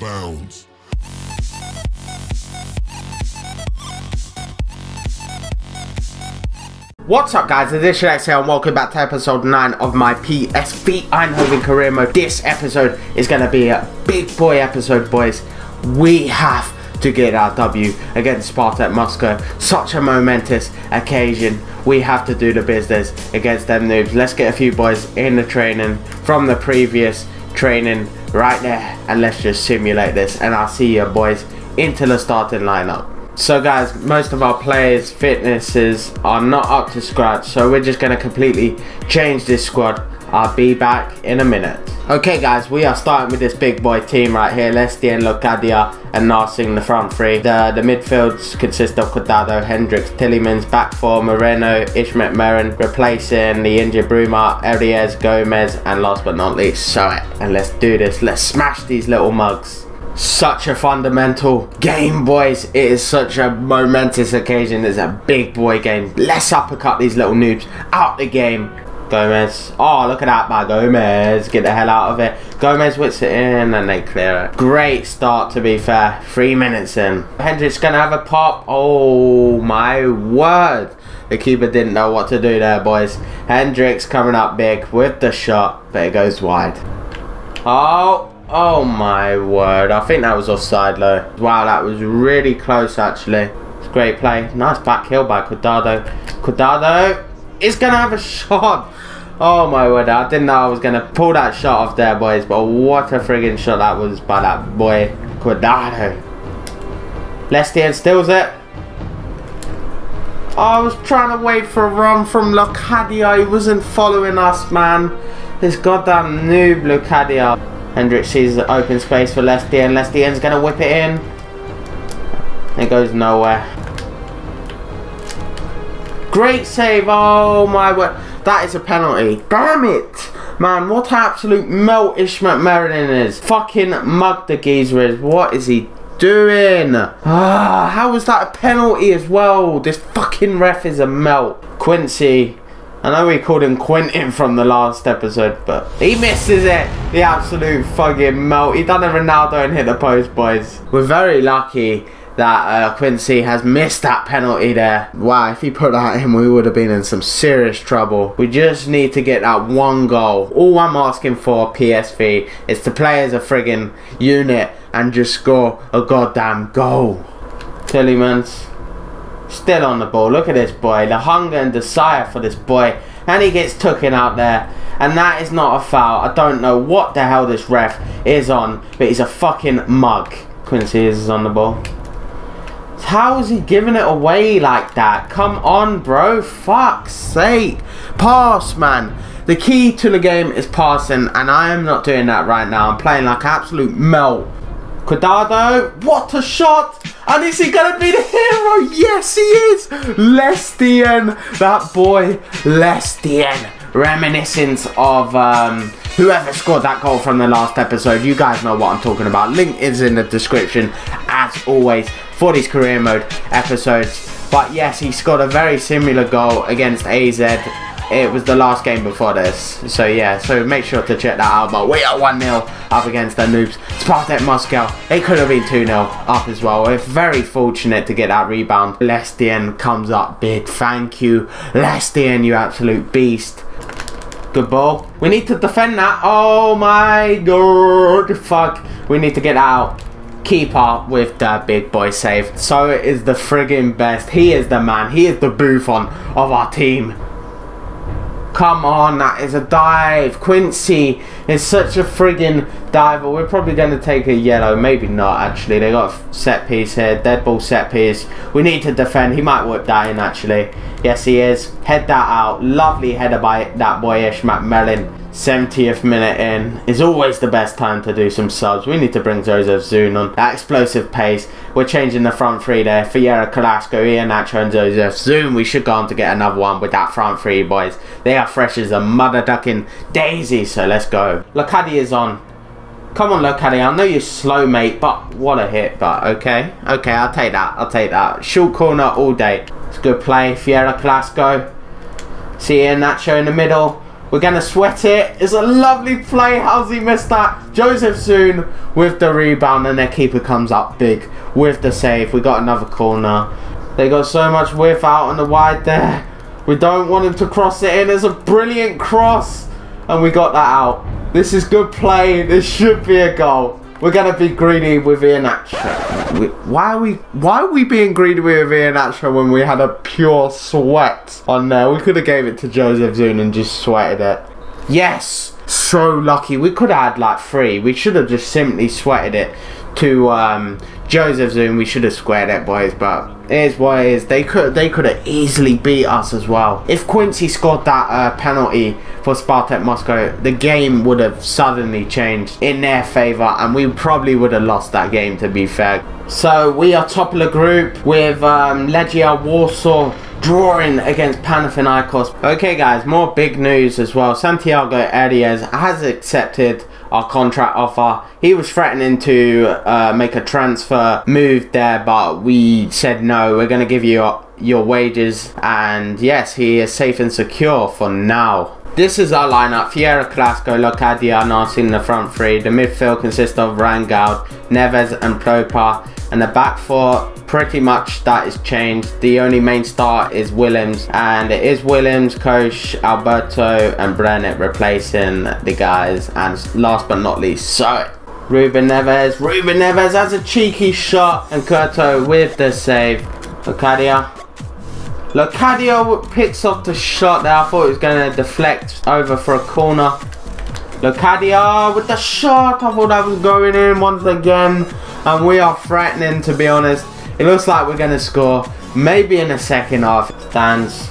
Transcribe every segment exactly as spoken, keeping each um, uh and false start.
bounds. What's up guys, it's Ionaccio and welcome back to episode nine of my P S V Eindhoven career mode. This episode is going to be a big boy episode, boys. We have to get our W against Spartak Moscow. Such a momentous occasion. We have to do the business against them noobs. Let's get a few boys in the training from the previous training right there, and let's just simulate this, and I'll see you boys into the starting lineup. So guys, most of our players' fitnesses are not up to scratch, so we're just going to completely change this squad. I'll be back in a minute. Okay guys, we are starting with this big boy team right here. Lestien, Locadia and Narsing, the front three. The, the midfields consist of Cuadrado, Hendricks, Tillemans, back four, Moreno, Isimat-Mirin, replacing the injured Bruma, Arias, Gomez, and last but not least, Soet. And let's do this, let's smash these little mugs. Such a fundamental game, boys. It is such a momentous occasion. It's a big boy game. Let's uppercut these little noobs out the game. Gomez. Oh, look at that by Gomez. Get the hell out of it. Gomez whips it in and they clear it. Great start, to be fair. Three minutes in. Hendricks going to have a pop. Oh, my word. The keeper didn't know what to do there, boys. Hendricks coming up big with the shot, but it goes wide. Oh. Oh my word, I think that was offside though. Wow, that was really close actually. It's a great play. Nice back heel by Guardado. Guardado is going to have a shot. Oh my word, I didn't know I was going to pull that shot off there, boys. But what a friggin' shot that was by that boy Guardado. Lestien steals it. Oh, I was trying to wait for a run from Locadia. He wasn't following us, man. This goddamn noob Locadia. Hendricks sees the open space for Lestien. Lestien's going to whip it in. It goes nowhere. Great save. Oh my word. That is a penalty. Damn it. Man, what an absolute melt Isimat-Mirin is. Fucking mug the geezer is. What is he doing? Ah, how was that a penalty as well? This fucking ref is a melt. Quincy. I know we called him Quentin from the last episode, but he misses it. The absolute fucking melt. He done a Ronaldo and hit the post, boys. We're very lucky that uh, Quincy has missed that penalty there. Wow, if he put that in, we would have been in some serious trouble. We just need to get that one goal. All I'm asking for, P S V, is to play as a friggin' unit and just score a goddamn goal. Tillemans. Still on the ball. Look at this boy. The hunger and desire for this boy. And he gets taken out there. And that is not a foul. I don't know what the hell this ref is on. But he's a fucking mug. Quincy is on the ball. How is he giving it away like that? Come on, bro. Fuck's sake. Pass, man. The key to the game is passing. And I am not doing that right now. I'm playing like absolute melt. Cuadrado, what a shot! And is he going to be the hero? Yes, he is! Lestien, that boy, Lestien. Reminiscence of um, whoever scored that goal from the last episode. You guys know what I'm talking about. Link is in the description, as always, for these career mode episodes. But yes, he scored a very similar goal against A Z. It was the last game before this. So yeah, so make sure to check that out. But we are one nil up against the noobs. Spartak Moscow. It could have been two nil up as well. We're very fortunate to get that rebound. Lestien comes up big. Thank you, Lestien, you absolute beast. Good ball. We need to defend that. Oh my god. Fuck. We need to get that out. Keep up with the big boy save. So it is the friggin' best. He is the man. He is the Buffon of our team. Come on, that is a dive. Quincy is such a friggin' diver. We're probably going to take a yellow. Maybe not, actually. They got a set piece here. Dead ball set piece. We need to defend. He might whip that in, actually. Yes, he is. Head that out. Lovely header by that boy, Isimat-Mirin. seventieth minute in. Is always the best time to do some subs. We need to bring Joseph Zune on. That explosive pace. We're changing the front three there. Fiera Carrasco, Ian Atch and Joseph Zune. We should go on to get another one with that front three, boys. They are fresh as a mother ducking daisy, so let's go. Locadia is on. Come on, Locadia. I know you're slow, mate, but what a hit. But okay. Okay, I'll take that. I'll take that. Short corner all day. It's a good play. Fiera Carrasco. See Ionaccio in the middle. We're going to sweat it. It's a lovely play. How's he missed that? Joseph Zune with the rebound, and their keeper comes up big with the save. We got another corner. They got so much width out on the wide there. We don't want him to cross it in. It's a brilliant cross, and we got that out. This is good play. This should be a goal. We're going to be greedy with Ionaccio. Why are we Why are we being greedy with Ionaccio when we had a pure sweat on there? We could have gave it to Joseph Zune and just sweated it. Yes! So lucky. We could have had like three. We should have just simply sweated it to um, Joseph Zune. We should have squared it, boys, but it is what it is. They could, they could have easily beat us as well. If Quincy scored that uh, penalty for Spartak Moscow, the game would have suddenly changed in their favour, and we probably would have lost that game, to be fair. So we are top of the group with um, Legia Warsaw drawing against Panathinaikos. Okay guys, more big news as well. Santiago Arias has accepted our contract offer. He was threatening to uh, make a transfer move there, but we said no, we're going to give you your, your wages, and yes, he is safe and secure for now. This is our lineup: Fiera Carrasco, Locadia, Narsing in the front three. The midfield consists of Rangaud, Neves and Propa, and the back four, pretty much that is changed. The only main star is Willems, and it is Willems, Koch, Alberto and Brennett replacing the guys, and last but not least, Soet. Ruben Neves, Ruben Neves has a cheeky shot, and Curto with the save. Locadia. Locadia picks off the shot there. I thought it was going to deflect over for a corner. Locadia with the shot. I thought that was going in once again. And we are threatening, to be honest. It looks like we're going to score. Maybe in the second half. Stands.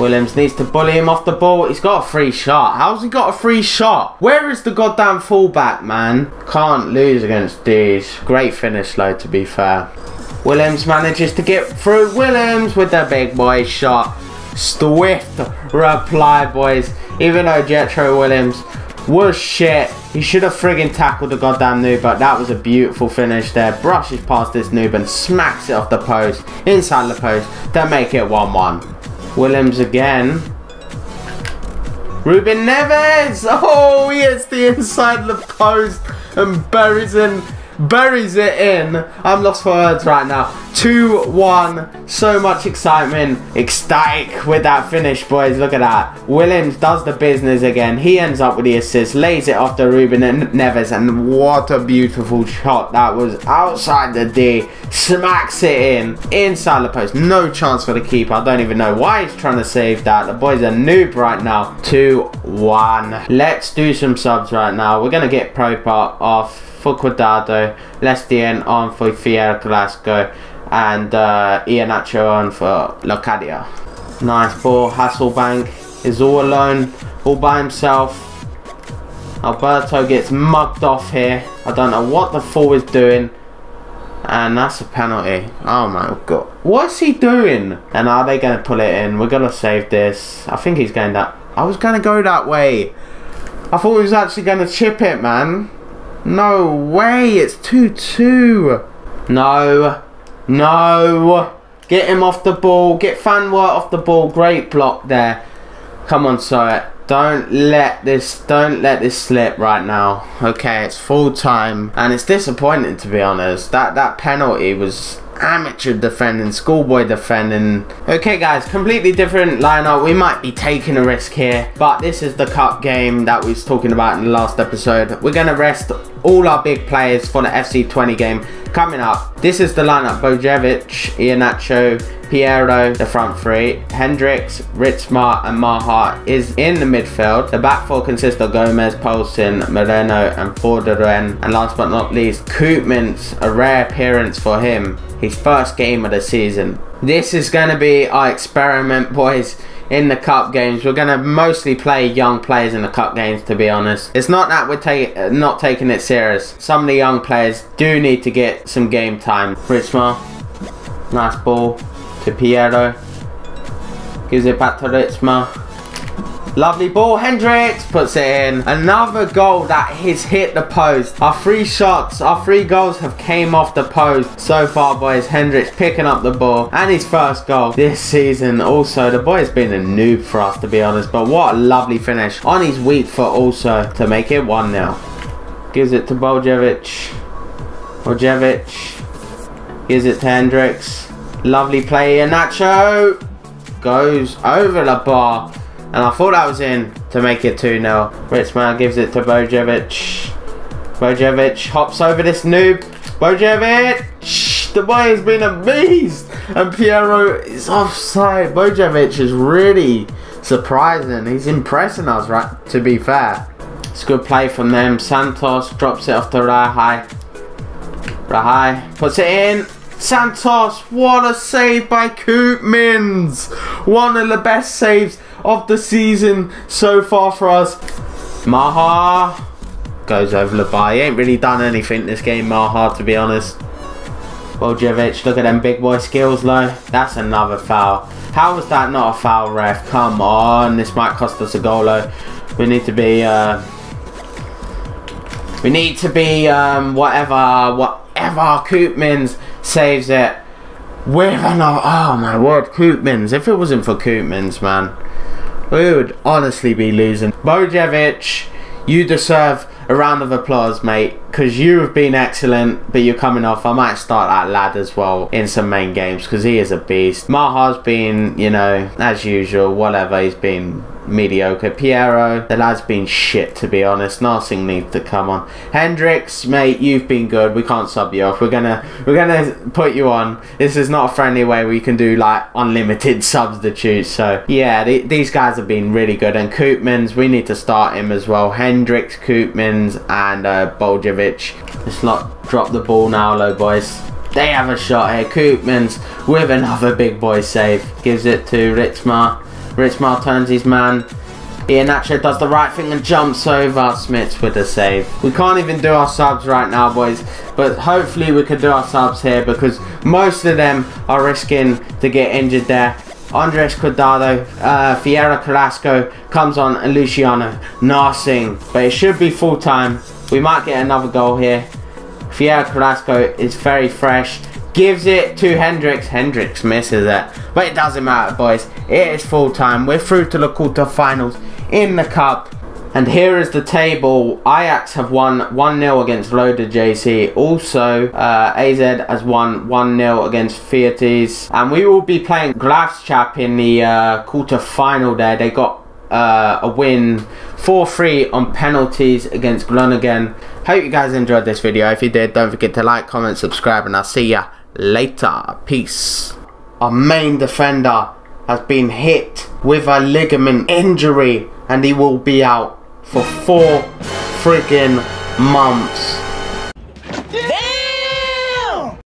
Willems needs to bully him off the ball. He's got a free shot. How's he got a free shot? Where is the goddamn fullback, man? Can't lose against these. Great finish, though, to be fair. Willems manages to get through. Willems with the big boy shot. Swift reply, boys. Even though Jetro Willems was shit, he should have friggin' tackled the goddamn noob, but that was a beautiful finish there. Brushes past this noob and smacks it off the post, inside the post, to make it one one. Willems again. Ruben Neves! Oh, he hits the inside the post and buries him. Buries it in. I'm lost for words right now. two one. So much excitement. Ecstatic with that finish, boys. Look at that. Willems does the business again. He ends up with the assist. Lays it off to Ruben Neves. And what a beautiful shot. That was outside the D. Smacks it in. Inside the post. No chance for the keeper. I don't even know why he's trying to save that. The boy's a noob right now. two one. Let's do some subs right now. We're going to get Propa off for Cuadrado, Lestien on for Fiera Carrasco, and uh, Ionaccio on for Locadia. Nice ball. Hasselbank is all alone, all by himself. Alberto gets mugged off here. I don't know what the fool is doing. And that's a penalty. Oh my god. What's he doing? And are they going to pull it in? We're going to save this. I think he's going that. I was going to go that way. I thought he was actually going to chip it, man. No way, it's two two. No, no. Get him off the ball. Get Fanwa off the ball. Great block there. Come on, Soet. Don't let this, don't let this slip right now. Okay, it's full time. And it's disappointing, to be honest. That, that penalty was amateur defending, schoolboy defending. Okay guys, completely different lineup. We might be taking a risk here, but this is the cup game that we was talking about in the last episode. We're gonna rest all our big players for the F C twenty game coming up. This is the lineup: Boljević, Ionaccio, Piero, the front three, Hendricks, Ritzma and Mahar is in the midfield. The back four consists of Gomez, Paulson, Moreno and Forderen. And last but not least, Koopmans, a rare appearance for him. His first game of the season. This is going to be our experiment, boys, in the cup games. We're going to mostly play young players in the cup games, to be honest. It's not that we're ta not taking it serious. Some of the young players do need to get some game time. Ritzma, nice ball to Piero. Gives it back to Ritzma. Lovely ball. Hendricks puts it in. Another goal that has hit the post. Our three shots, our three goals have came off the post so far, boys. Hendricks picking up the ball and his first goal this season. Also, the boy has been a noob for us, to be honest, but what a lovely finish on his weak foot also to make it one nil. Gives it to Boljević. Boljević gives it to Hendricks. Lovely play. Ionaccio goes over the bar. And I thought that was in to make it two nil. Ritzma gives it to Boljević. Boljević hops over this noob. Boljević! The boy has been a beast. And Piero is offside. Boljević is really surprising. He's impressing us, right? To be fair. It's good play from them. Santos drops it off to Rahai. Rahai puts it in. Santos, what a save by Koopmans. One of the best saves of the season so far for us. Mahar goes over the bar. He ain't really done anything this game, Mahar, to be honest. Boljević, look at them big boy skills, though. That's another foul. How was that not a foul, ref? Come on, this might cost us a goal, though. We need to be, uh, we need to be, um, whatever, whatever. Koopmans saves it. We're not. Oh my word, Koopmans. If it wasn't for Koopmans, man, we would honestly be losing. Boljević, you deserve a round of applause, mate, because you have been excellent, but you're coming off. I might start that lad as well in some main games because he is a beast. Mahar's been, you know, as usual, whatever. He's been mediocre. Piero, the lad's been shit, to be honest. Narsing needs to come on. Hendricks, mate, you've been good. We can't sub you off. We're gonna we're gonna put you on. This is not a friendly way we can do like unlimited substitutes. So yeah, th these guys have been really good. And Koopmans, we need to start him as well. Hendricks, Koopmans, and uh, Boljević. Let's not drop the ball now, though, boys. They have a shot here. Koopmans with another big boy save. Gives it to Ritzma. Ritzma turns his man. Ionaccio does the right thing and jumps over. Smits with a save. We can't even do our subs right now, boys. But hopefully we can do our subs here because most of them are risking to get injured there. Andres Cuadrado, uh, Fiera Carrasco comes on, and Luciano Narsing. But it should be full time. We might get another goal here. Fiera Carrasco is very fresh. Gives it to Hendricks. Hendricks misses it. But it doesn't matter, boys. It is full time. We're through to the quarterfinals in the cup. And here is the table. Ajax have won one nil against Lode J C. Also, uh, A Z has won one nil against Fiotis. And we will be playing Graafschap in the uh, quarterfinal there. They got uh, a win four three on penalties against Groningen. Hope you guys enjoyed this video. If you did, don't forget to like, comment, subscribe, and I'll see ya later. Peace. Our main defender has been hit with a ligament injury and he will be out for four friggin' months.